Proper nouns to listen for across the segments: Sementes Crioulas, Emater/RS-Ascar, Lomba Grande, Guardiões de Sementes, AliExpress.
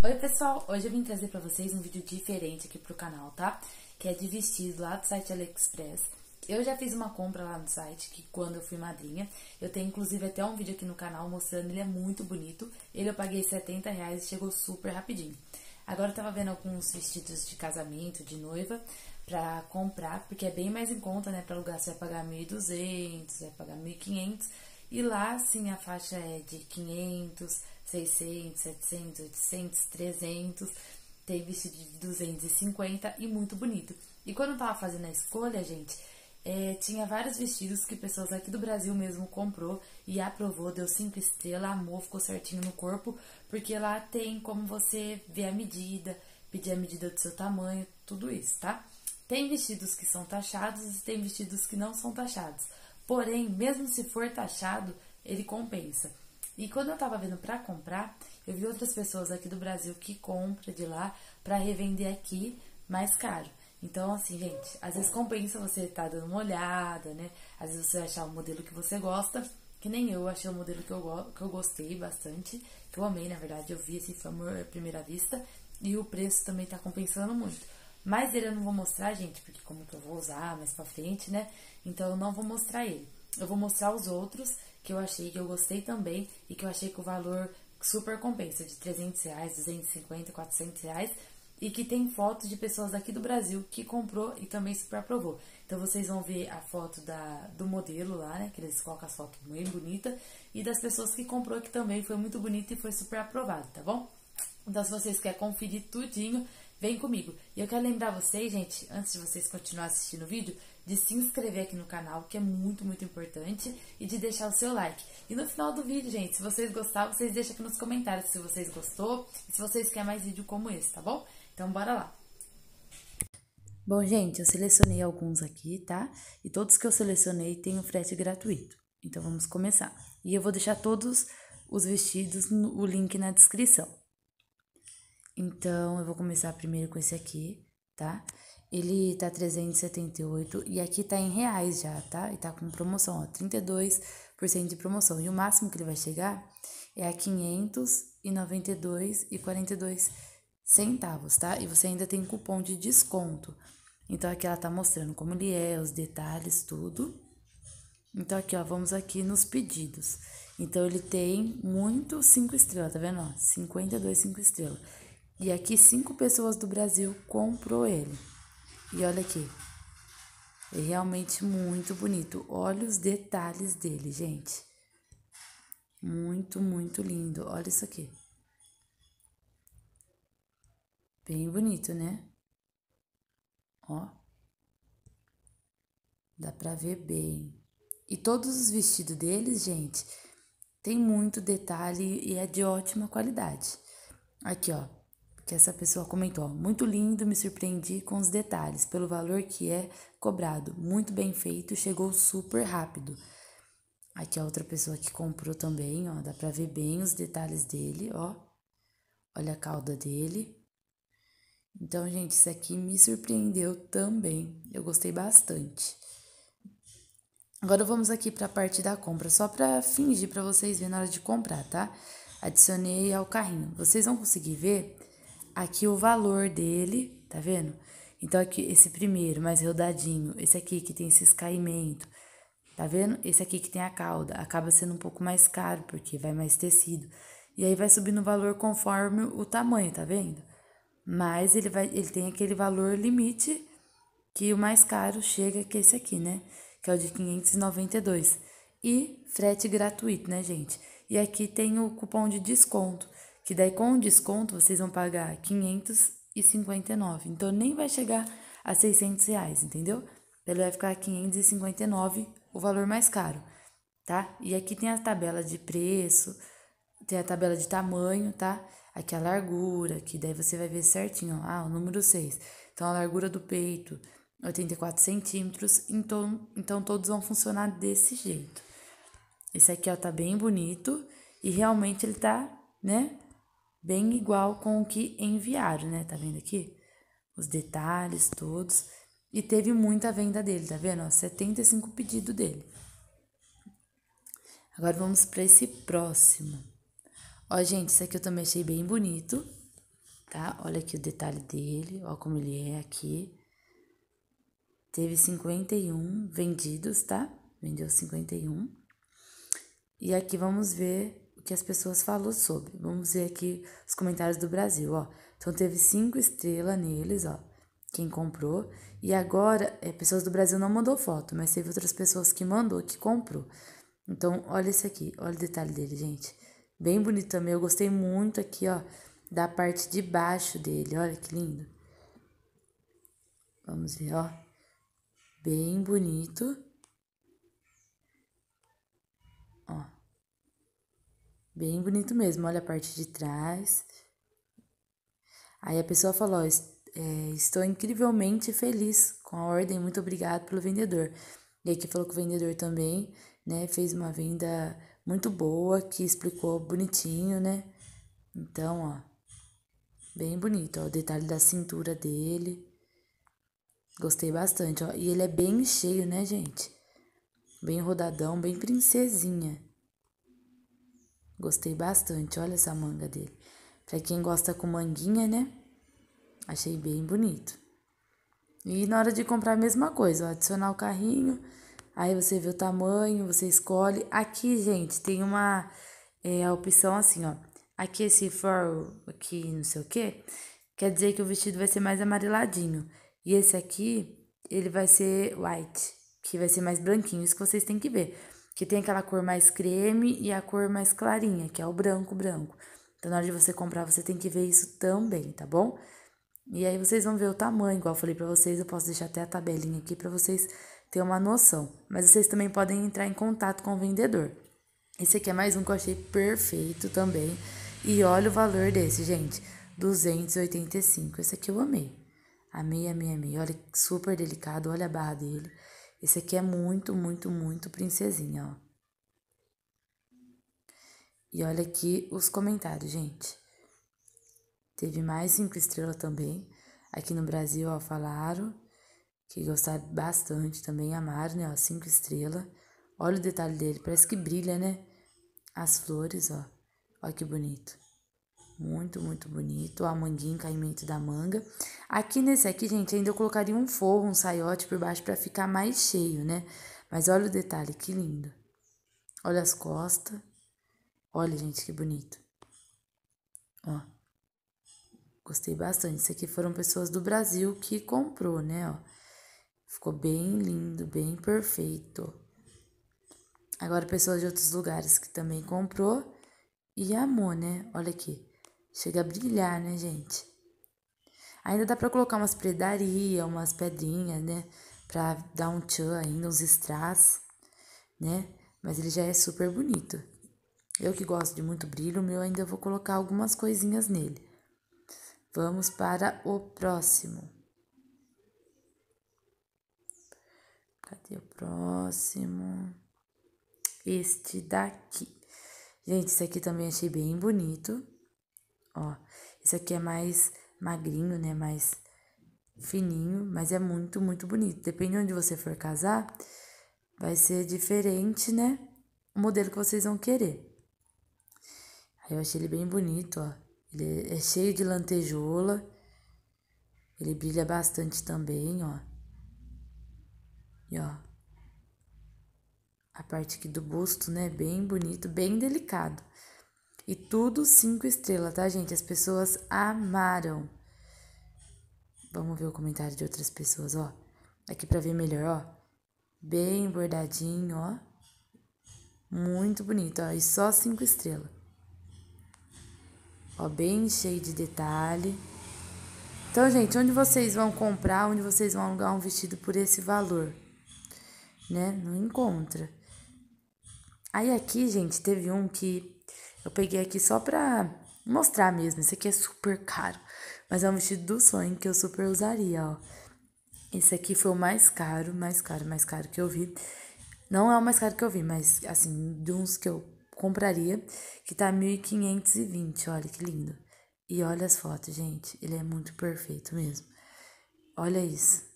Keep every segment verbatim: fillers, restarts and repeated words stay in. Oi pessoal, hoje eu vim trazer pra vocês um vídeo diferente aqui pro canal, tá? Que é de vestido lá do site AliExpress. Eu já fiz uma compra lá no site, que quando eu fui madrinha, eu tenho inclusive até um vídeo aqui no canal mostrando, ele é muito bonito. Ele eu paguei setenta reais e chegou super rapidinho. Agora eu tava vendo alguns vestidos de casamento, de noiva, pra comprar, porque é bem mais em conta, né? Pra alugar você vai pagar mil e duzentos, vai pagar mil e quinhentos. E lá, sim, a faixa é de quinhentos, seiscentos, setecentos, oitocentos, trezentos, tem vestido de duzentos e cinquenta e muito bonito. E quando eu tava fazendo a escolha, gente, é, tinha vários vestidos que pessoas aqui do Brasil mesmo comprou e aprovou, deu cinco estrelas, amou, ficou certinho no corpo, porque lá tem como você ver a medida, pedir a medida do seu tamanho, tudo isso, tá? Tem vestidos que são taxados e tem vestidos que não são taxados. Porém, mesmo se for taxado, ele compensa. E quando eu tava vendo pra comprar, eu vi outras pessoas aqui do Brasil que compram de lá pra revender aqui mais caro. Então, assim, gente, às vezes compensa você tá dando uma olhada, né? Às vezes você achar o modelo que você gosta, que nem eu achei o modelo que eu, que eu gostei bastante, que eu amei, na verdade, eu vi esse amor à primeira vista, e o preço também tá compensando muito. Mas ele eu não vou mostrar, gente, porque como que eu vou usar mais pra frente, né? Então eu não vou mostrar ele. Eu vou mostrar os outros que eu achei, que eu gostei também e que eu achei que o valor super compensa, de trezentos reais, duzentos e cinquenta, quatrocentos reais, e que tem fotos de pessoas daqui do Brasil que comprou e também super aprovou. Então vocês vão ver a foto da, do modelo lá, né? Que eles colocam a foto bem bonita, e das pessoas que comprou, que também foi muito bonita e foi super aprovado, tá bom? Então se vocês querem conferir tudinho, vem comigo. E eu quero lembrar vocês, gente, antes de vocês continuarem assistindo o vídeo, de se inscrever aqui no canal, que é muito, muito importante, e de deixar o seu like. E no final do vídeo, gente, se vocês gostaram, vocês deixam aqui nos comentários se vocês gostaram e se vocês querem mais vídeo como esse, tá bom? Então, bora lá! Bom, gente, eu selecionei alguns aqui, tá? E todos que eu selecionei tem um frete gratuito. Então, vamos começar. E eu vou deixar todos os vestidos, no, o link na descrição. Então, eu vou começar primeiro com esse aqui, tá? Ele tá trezentos e setenta e oito e aqui tá em reais já, tá? E tá com promoção, ó, trinta e dois por cento de promoção. E o máximo que ele vai chegar é a quinhentos e noventa e dois reais e quarenta e dois centavos, tá? E você ainda tem cupom de desconto. Então, aqui ela tá mostrando como ele é, os detalhes, tudo. Então, aqui, ó, vamos aqui nos pedidos. Então, ele tem muito cinco estrelas, tá vendo? Ó, cinquenta e dois cinco estrelas. E aqui, cinco pessoas do Brasil comprou ele. E olha aqui. É realmente muito bonito. Olha os detalhes dele, gente. Muito, muito lindo. Olha isso aqui. Bem bonito, né? Ó. Dá pra ver bem. E todos os vestidos deles, gente, tem muito detalhe e é de ótima qualidade. Aqui, ó. Que essa pessoa comentou, ó, muito lindo, me surpreendi com os detalhes, pelo valor que é cobrado, muito bem feito, chegou super rápido. Aqui a outra pessoa que comprou também, ó, dá pra ver bem os detalhes dele, ó, olha a cauda dele. Então, gente, isso aqui me surpreendeu também, eu gostei bastante. Agora vamos aqui pra parte da compra, só pra fingir pra vocês verem na hora de comprar, tá? Adicionei ao carrinho, vocês vão conseguir ver aqui o valor dele, tá vendo? Então, aqui, esse primeiro, mais rodadinho, esse aqui que tem esse escaimento, tá vendo? Esse aqui que tem a cauda, acaba sendo um pouco mais caro, porque vai mais tecido. E aí, vai subindo o valor conforme o tamanho, tá vendo? Mas, ele, vai, ele tem aquele valor limite, que o mais caro chega, que é esse aqui, né? Que é o de quinhentos e noventa e dois. E frete gratuito, né, gente? E aqui tem o cupom de desconto. Que daí com o desconto vocês vão pagar quinhentos e cinquenta e nove, então nem vai chegar a seiscentos reais, entendeu? Ele vai ficar quinhentos e cinquenta e nove, o valor mais caro, tá? E aqui tem a tabela de preço, tem a tabela de tamanho, tá? Aqui a largura, que daí você vai ver certinho, ó, ah, o número seis. Então, a largura do peito, oitenta e quatro centímetros, então, então todos vão funcionar desse jeito. Esse aqui, ó, tá bem bonito e realmente ele tá, né? Bem igual com o que enviaram, né? Tá vendo aqui? Os detalhes todos. E teve muita venda dele, tá vendo? Ó, setenta e cinco pedidos dele. Agora vamos pra esse próximo. Ó, gente, esse aqui eu também achei bem bonito. tá? Olha aqui o detalhe dele, ó como ele é aqui. Teve cinquenta e um vendidos, tá? Vendeu cinquenta e um. E aqui vamos ver o que as pessoas falaram sobre. Vamos ver aqui os comentários do Brasil, ó. Então, teve cinco estrelas neles, ó. Quem comprou. E agora, é, pessoas do Brasil não mandou foto, mas teve outras pessoas que mandou, que comprou. Então, olha esse aqui. Olha o detalhe dele, gente. Bem bonito também. Eu gostei muito aqui, ó, da parte de baixo dele. Olha que lindo. Vamos ver, ó. Bem bonito. Ó. Bem bonito mesmo. Olha a parte de trás. Aí a pessoa falou, ó, é, estou incrivelmente feliz com a ordem. Muito obrigado pelo vendedor. E aqui falou que o vendedor também, né, fez uma venda muito boa, que explicou bonitinho, né? Então, ó, bem bonito, ó, o detalhe da cintura dele. Gostei bastante, ó. E ele é bem cheio, né, gente? Bem rodadão, bem princesinha. Gostei bastante, olha essa manga dele. Pra quem gosta com manguinha, né? Achei bem bonito. E na hora de comprar a mesma coisa, ó, adicionar o carrinho. Aí você vê o tamanho, você escolhe. Aqui, gente, tem uma é, a opção assim, ó. Aqui esse for, aqui não sei o que, quer dizer que o vestido vai ser mais amareladinho. E esse aqui, ele vai ser white, que vai ser mais branquinho. Isso que vocês têm que ver. Que tem aquela cor mais creme e a cor mais clarinha, que é o branco, branco. Então, na hora de você comprar, você tem que ver isso também, tá bom? E aí, vocês vão ver o tamanho, igual eu falei pra vocês. Eu posso deixar até a tabelinha aqui pra vocês ter uma noção, mas vocês também podem entrar em contato com o vendedor. Esse aqui é mais um que eu achei perfeito também, e olha o valor desse, gente, duzentos e oitenta e cinco, esse aqui eu amei, amei, amei, amei, olha, super delicado, olha a barra dele, esse aqui é muito, muito, muito princesinha, ó. E olha aqui os comentários, gente, teve mais cinco estrelas também, aqui no Brasil, ó, falaram, que gostaram bastante também, amaram, né, ó, cinco estrelas. Olha o detalhe dele, parece que brilha, né? As flores, ó. Olha que bonito. Muito, muito bonito. A manguinha, o caimento da manga. Aqui nesse aqui, gente, ainda eu colocaria um forro, um saiote por baixo pra ficar mais cheio, né? Mas olha o detalhe, que lindo. Olha as costas. Olha, gente, que bonito. Ó. Gostei bastante. Isso aqui foram pessoas do Brasil que comprou, né, ó. Ficou bem lindo, bem perfeito. Agora, pessoas de outros lugares que também comprou e amou, né? Olha aqui. Chega a brilhar, né, gente? Ainda dá pra colocar umas predarias, umas pedrinhas, né? Pra dar um tchan ainda, uns strass, né? Mas ele já é super bonito. Eu que gosto de muito brilho, o meu ainda vou colocar algumas coisinhas nele. Vamos para o próximo. Cadê o próximo? Este daqui. Gente, esse aqui também achei bem bonito. Ó, esse aqui é mais magrinho, né? Mais fininho, mas é muito, muito bonito. Depende de onde você for casar, vai ser diferente, né? O modelo que vocês vão querer. Aí eu achei ele bem bonito, ó. Ele é cheio de lantejola. Ele brilha bastante também, ó. E, ó, a parte aqui do busto, né, bem bonito, bem delicado. E tudo cinco estrelas, tá, gente? As pessoas amaram. Vamos ver o comentário de outras pessoas, ó. Aqui pra ver melhor, ó. Bem bordadinho, ó. Muito bonito, ó. E só cinco estrelas. Ó, bem cheio de detalhe. Então, gente, onde vocês vão comprar, onde vocês vão alugar um vestido por esse valor? Né? Não encontra. Aí aqui, gente, teve um que eu peguei aqui só pra mostrar mesmo. Esse aqui é super caro, mas é um vestido do sonho que eu super usaria, ó. Esse aqui foi o mais caro, mais caro, mais caro que eu vi. Não é o mais caro que eu vi, mas, assim, de uns que eu compraria, que tá mil quinhentos e vinte, olha que lindo. E olha as fotos, gente, ele é muito perfeito mesmo. Olha isso.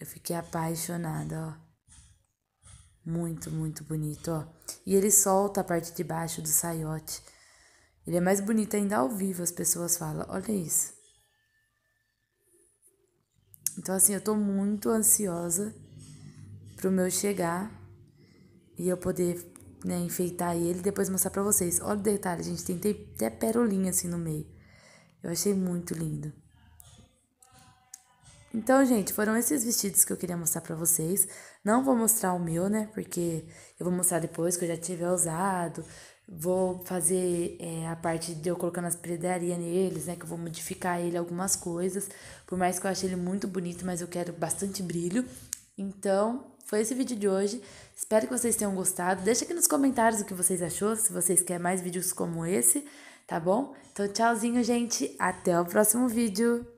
Eu fiquei apaixonada, ó. Muito, muito bonito, ó. E ele solta a parte de baixo do saiote. Ele é mais bonito ainda ao vivo, as pessoas falam. Olha isso. Então, assim, eu tô muito ansiosa pro meu chegar e eu poder, né, enfeitar ele e depois mostrar pra vocês. Olha o detalhe, gente, tem até perolinha assim no meio. Eu achei muito lindo. Então, gente, foram esses vestidos que eu queria mostrar pra vocês. Não vou mostrar o meu, né, porque eu vou mostrar depois que eu já tiver usado. Vou fazer é, a parte de eu colocando as pedarias neles, né, que eu vou modificar ele algumas coisas. Por mais que eu ache ele muito bonito, mas eu quero bastante brilho. Então, foi esse vídeo de hoje. Espero que vocês tenham gostado. Deixa aqui nos comentários o que vocês achou, se vocês querem mais vídeos como esse, tá bom? Então, tchauzinho, gente. Até o próximo vídeo.